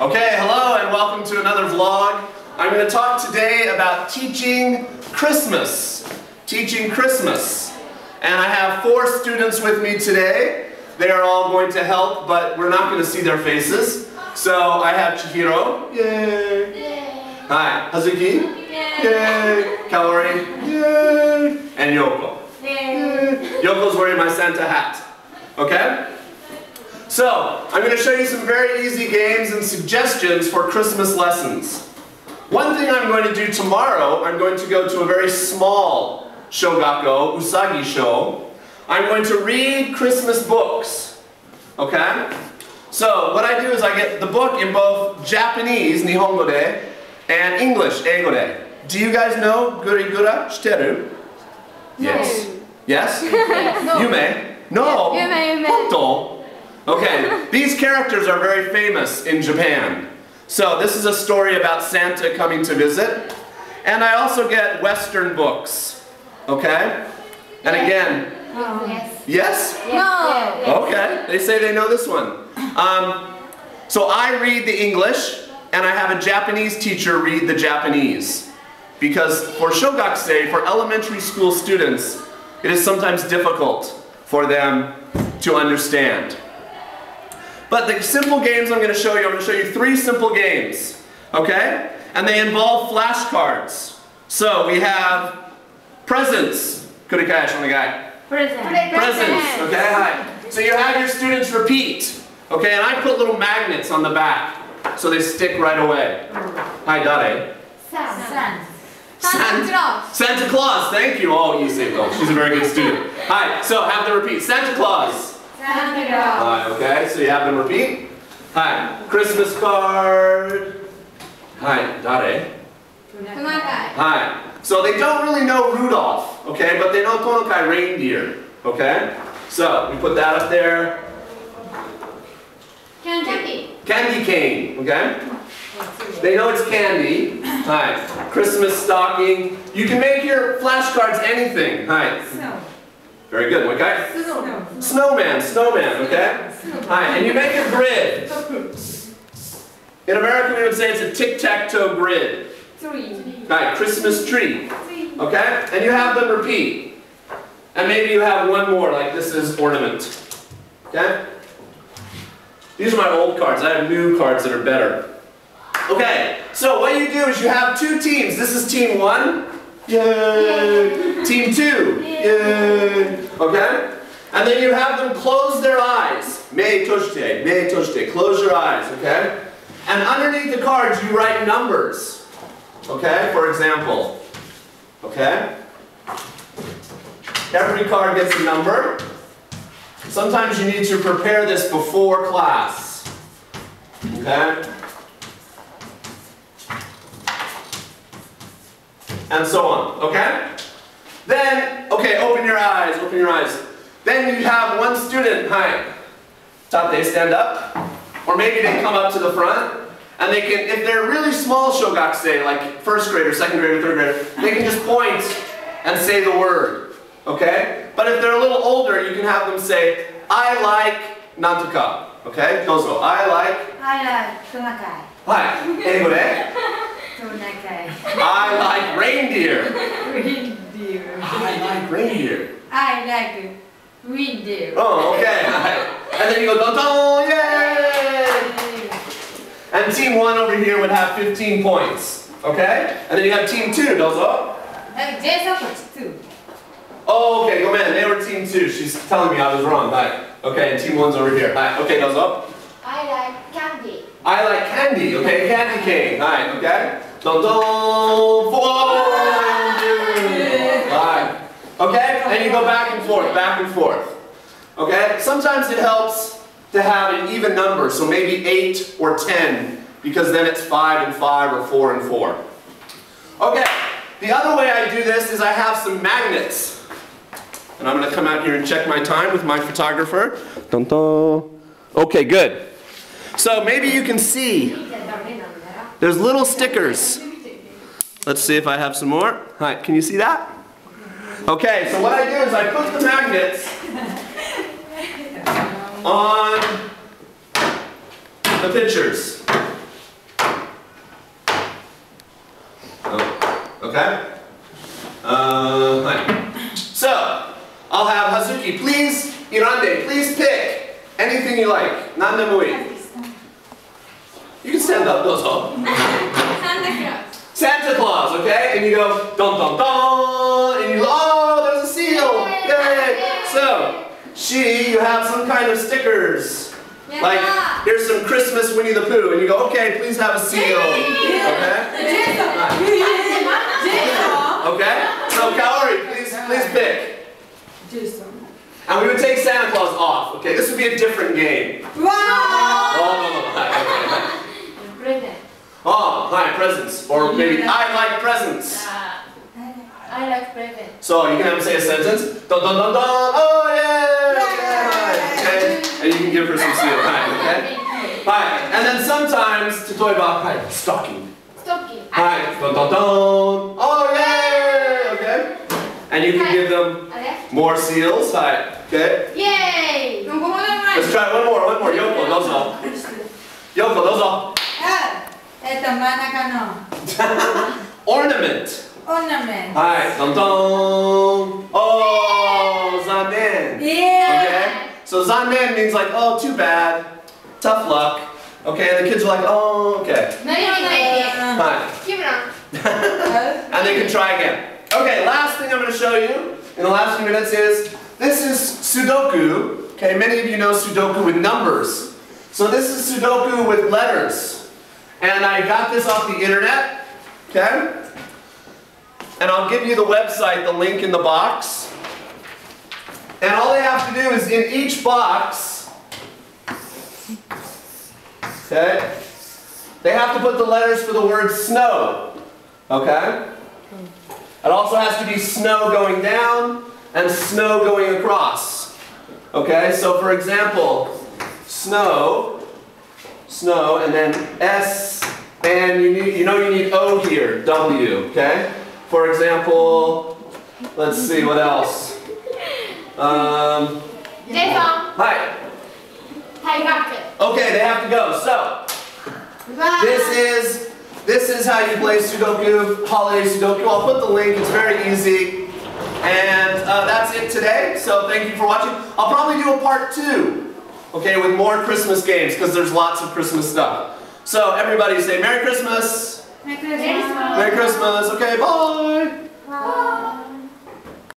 Okay, hello and welcome to another vlog. I'm going to talk today about teaching Christmas. Teaching Christmas. And I have 4 students with me today. They are all going to help, but we're not going to see their faces. So I have Chihiro. Yay! Yay. Hi. Hazuki. Yay. Yay. Kaori. Yay. And Yoko. Yay. Yoko's wearing my Santa hat. Okay? So, I'm going to show you some very easy games and suggestions for Christmas lessons. One thing I'm going to do tomorrow, I'm going to go to a very small shogakko, usagi show. I'm going to read Christmas books. Okay? So, what I do is I get the book in both Japanese, Nihongo de, and English, Eigo de. Do you guys know Guri Gura Shiteru? Yes. No. Yes? No. Yume? No. Yume, yume. Honto? Okay, these characters are very famous in Japan. So this is a story about Santa coming to visit. And I also get Western books. Okay? And again... Oh, yes. Yes? Yes. No. Okay, they say they know this one. So I read the English, and I have a Japanese teacher read the Japanese. Because for shogakusei, for elementary school students, it is sometimes difficult for them to understand. But the simple games I'm going to show you, I'm going to show you 3 simple games, okay? And they involve flashcards. So we have presents. Kurikaesh on the guy. Presents. Presents. Okay, hi. So you have your students repeat, okay? And I put little magnets on the back, so they stick right away. Hi, Dare. Santa. Santa. Santa Claus. Thank you. Oh, easy. Oh, she's a very good student. Hi. So have them repeat. Santa Claus. Santa Claus. Hi, okay, so you have them repeat. Hi, Christmas card. Hi, Dare. Tonokai. Hi. So they don't really know Rudolph, okay, but they know Tonokai reindeer, okay? So we put that up there. Candy. Candy cane, okay? They know it's candy. Hi, Christmas stocking. You can make your flashcards anything. Hi. Snow. Very good, okay? Snowman, snowman, okay? Alright, and you make a grid. In America we would say it's a tic-tac-toe grid. Alright, Christmas tree. Okay? And you have them repeat. And maybe you have one more, like this is ornament. Okay? These are my old cards. I have new cards that are better. Okay, so what you do is you have 2 teams. This is team 1. Yay! Team 2. Yay! Okay? And then you have them close their eyes. Mei toshite, close your eyes, okay? And underneath the cards you write numbers. Okay? For example. Okay? Every card gets a number. Sometimes you need to prepare this before class. Okay? And so on, okay? Then, okay, open your eyes, open your eyes. Then you have one student, hi. Tate, stand up. Or maybe they come up to the front, and they can, if they're really small shogakusei, like 1st grader, 2nd grader, 3rd grader, they can just point and say the word, okay? But if they're a little older, you can have them say, I like nantoka, okay? Dozo, I like? I like tonakai. Hi, anybody? I like reindeer. Reindeer. I like reindeer. I like reindeer. Oh, okay. And then you go, don-don, yay! And team 1 over here would have 15 points. Okay? And then you have team 2, dozo. Oh, okay, go man. They were team 2. She's telling me I was wrong. Hi. Okay, and team 1's over here. Hi. Okay, dozo. I like candy. I like candy. Okay, candy cane. Hi, okay? Dun, dun, right. Okay, and you go back and forth, back and forth. Okay, sometimes it helps to have an even number, so maybe 8 or 10, because then it's 5 and 5 or 4 and 4. Okay, the other way I do this is I have some magnets, and I'm going to come out here and check my time with my photographer. Dun, dun. Okay, good. So maybe you can see. There's little stickers. Let's see if I have some more. Hi, can you see that? Okay, so what I do is I put the magnets on the pictures. Okay? So, I'll have Hazuki, please, Hirande, please pick anything you like. Nandemui. You can stand up, dozo. Santa Claus. Santa Claus, okay? And you go, dun dun dun, and you go, oh, there's a seal! Yay! So, she, you have some kind of stickers. Like, here's some Christmas Winnie the Pooh, and you go, okay, please have a seal. Okay? Okay? So Kaori, please pick. And we would take Santa Claus off. Okay, this would be a different game. Wow! Oh, okay. Oh, hi, presents. Or maybe I like presents. I like presents. So you can have him say a sentence. Dun dun dun dun. Oh yeah! Okay. And you can give her some seal. Okay? Hi. And then sometimes Totoiba, hi, stocking. Stocking. Hi. Dun dun dun. Oh yeah! And you can give them more seals. Hi. Okay? Yay! Let's try one more. Yoko, those all. Yoko, those all. Ornament. Ornament. Hi. Dun dun. Oh, zanen. Yeah. Okay? So zanen means like, oh, too bad. Tough luck. Okay, and the kids are like, oh, okay. Hi. And they can try again. Okay, last thing I'm going to show you in the last few minutes is, this is Sudoku. Okay, many of you know Sudoku with numbers. So this is Sudoku with letters. And I got this off the internet, okay? And I'll give you the website, the link in the box. And all they have to do is in each box, okay, they have to put the letters for the word snow, okay? It also has to be snow going down and snow going across. Okay, so for example, snow, and then S, and you need O here, W, okay? For example, let's see, what else? Hi. Okay, they have to go, so this is how you play Sudoku, Holiday Sudoku. I'll put the link, it's very easy. And that's it today, so thank you for watching. I'll probably do a part 2, okay, with more Christmas games, because there's lots of Christmas stuff. So everybody say Merry Christmas. Merry Christmas. Merry Christmas. Okay, bye. Bye.